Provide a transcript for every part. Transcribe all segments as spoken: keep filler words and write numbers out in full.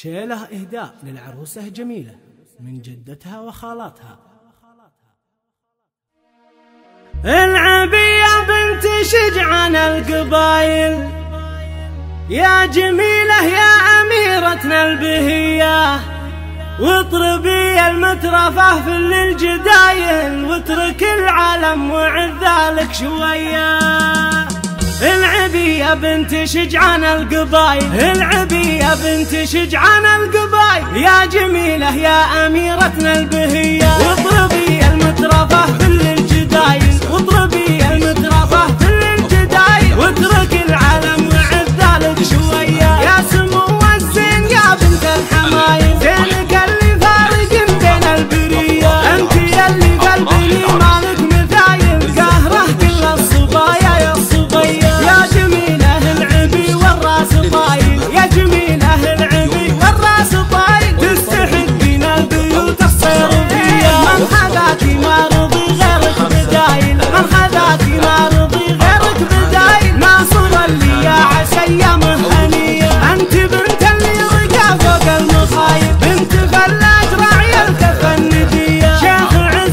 شيله إهداء للعروسة جميلة من جدتها وخالاتها. العبي يا بنت شجعان القبايل، يا جميلة يا أميرتنا البهية، واطربي المترفة في اللي الجدايل، واترك العالم وعذالك شوية. العبي يا بنت شجعان القبايل، العبي يا بنت شجعان القبايل، يا جميلة يا أميرتنا البهية، واطربي المترفة في اللي الجدايل، واطربي المترفة في اللي الجدايل، واترك العالم وعذالك شوية. يا سمو الزين يا بنت الحمايل، زينك اللي فارق بين البرية، انت اللي قلبي مالك مثايل، قهره كل الصبايا يا الصبية. يا جميل اهل العبي والراس طايل، يا جميل اهل العبي والراس طايل، تستحقين البيوت الصيرفية. من حذاكي ما رضي غيرك بدايل، من حذاكي ما رضي غيرك بدايل، ناصر اللي يا عسية مهنية، انت بنت اللي رقا فوق المصايب، بنت فلات راعي الكفة الندية، شيخ عز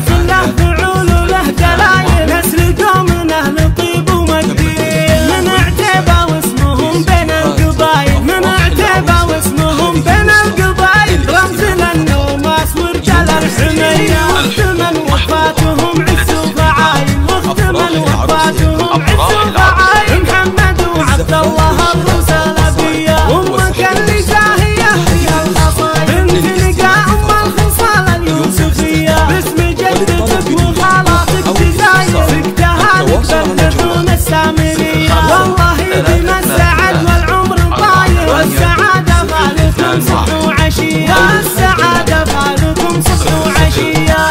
له فعول وله دلايل، نسل قومنا لطيب ومجدية. من عتيبة واسمهم بين القبايل، من عتيبة واسمهم بين القبايل، رمزنا النوماس ورجال الحمية، وختمن وفاتهم عز وفعايل، وختمن وفاتهم عز وفعايل، محمد وعبد الله السعادة فالكم صبح وعشية. العبي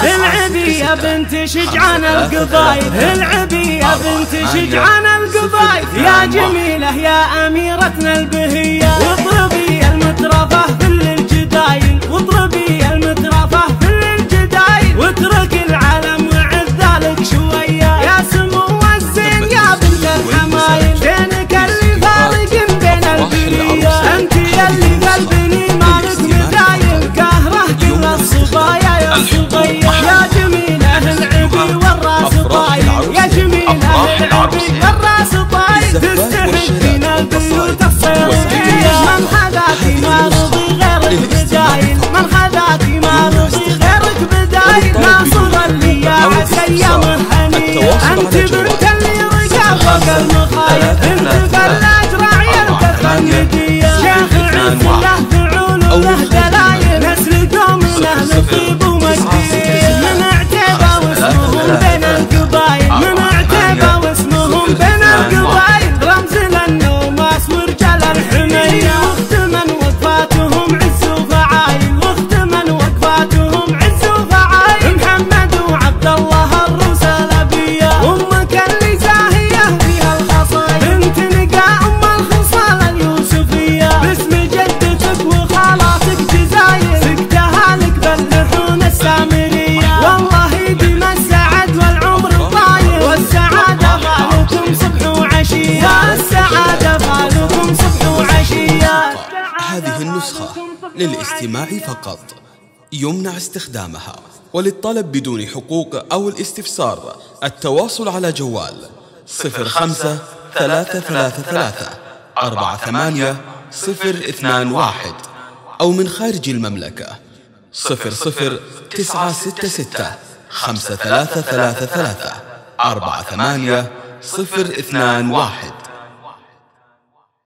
يا بنت شجعان القبايل، العبي يا بنت شجعان القبايل، يا جميلة يا أميرتنا البهية، واضربي المترفة في اللي الجدايل، واضربي المترفة في اللي الجدايل، واترك العالم وعذالك شوية. يا سمو الزين يا بنت الحمايل، زينك اللي فارق بين البرية، انت اللي قلبني مالك مثايل، قهره كل الصبايا يا الصبية. يا جميل اهل العبي والراس طايل، يا جميل اهل العبي والراس طايل، تستحقين البيوت الصيرفية. من حذاكي ما رضي غيرك بدايل، من حذاكي ما رضي غيرك بدايل، ناصر اللي يا عسية مهنية، انت بنت اللي رقا فوق المخايل، انت فلات راعي الكفة الندية، شيخ عز له فعول وله دلايل، نسل قومنا لطيب ومجدية. من عتيبة واسمهم بين القبايل، من عتيبة واسمهم بين القبايل، رمزنا النوماس ورجال الحمية، واختمن وقفاتهم عز وفعايل، واختمن وقفاتهم عز وفعايل، محمد وعبد الله الرسلبية، امك اللي زاهية فيها الخصايل، بنت نقا ام الخصال اليوسفية، باسم جدتك وخالاتك جزايل، سقتها لك باللحون السامرية، والله ديما السعد والعمر الطايل، والسعادة فالكم صبح وعشية، والسعادة فالكم صبح وعشية. هذه النسخة للاستماع فقط، يمنع استخدامها، وللطلب بدون حقوق أو الاستفسار التواصل على جوال صفر خمسة ثلاثة ثلاثة ثلاثة أربعة ثمانية صفر اثنان واحد، أو من خارج المملكة صفر صفر تسعة ستة ستة خمسة ثلاثة ثلاثة ثلاثة أربعة ثمانية صفر اثنان واحد.